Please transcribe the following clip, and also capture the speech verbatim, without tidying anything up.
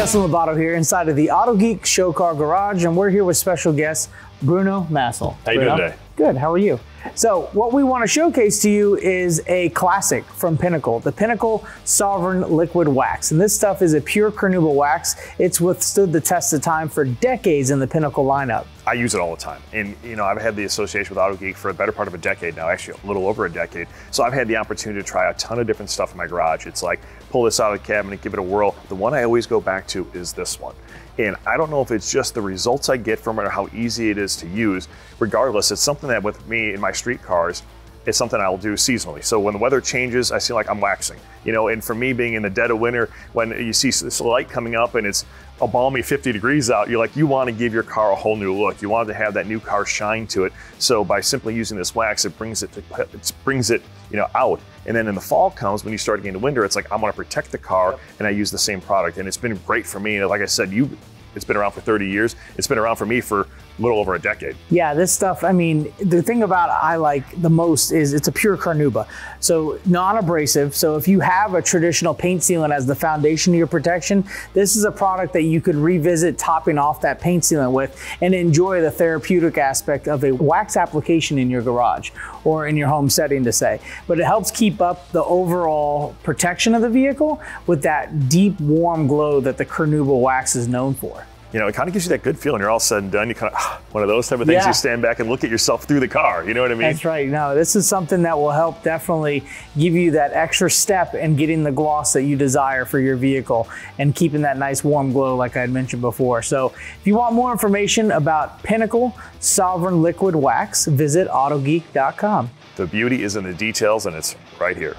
Justin Lobato here inside of the Auto Geek Show Car Garage, and we're here with special guest Bruno Massel. How you Bruno? doing today? Good, how are you? So what we want to showcase to you is a classic from Pinnacle, the Pinnacle Souverän Liquid Wax. And this stuff is a pure carnauba wax. It's withstood the test of time for decades in the Pinnacle lineup. I use it all the time. And you know, I've had the association with Auto Geek for a better part of a decade now, actually a little over a decade. So I've had the opportunity to try a ton of different stuff in my garage. It's like, pull this out of the cabinet, give it a whirl. The one I always go back to is this one. And I don't know if it's just the results I get from it or how easy it is to use. Regardless, it's something that with me in my street cars, it's something I'll do seasonally. So when the weather changes, I feel like I'm waxing. You know, and for me being in the dead of winter, when you see this light coming up and it's a balmy fifty degrees out, you're like, you want to give your car a whole new look. You want to have that new car shine to it. So by simply using this wax, it brings it, to, it brings it, you know, out. And then in the fall comes, when you start getting to winter, it's like, I want to protect the car, and I use the same product. And it's been great for me. And like I said, you, it's been around for thirty years. It's been around for me for a little over a decade. Yeah, this stuff, I mean, the thing about I like the most is it's a pure carnauba. So non-abrasive. So if you have a traditional paint sealant as the foundation of your protection, this is a product that you could revisit topping off that paint sealant with and enjoy the therapeutic aspect of a wax application in your garage or in your home setting to say. But it helps keep up the overall protection of the vehicle with that deep warm glow that the carnauba wax is known for. You know, it kind of gives you that good feeling. You're all said and done. You kind of, one of those type of things. Yeah. You stand back and look at yourself through the car. You know what I mean? That's right. No, this is something that will help definitely give you that extra step in getting the gloss that you desire for your vehicle and keeping that nice warm glow like I had mentioned before. So if you want more information about Pinnacle Souverän Liquid Wax, visit Auto Geek dot com. The beauty is in the details, and it's right here.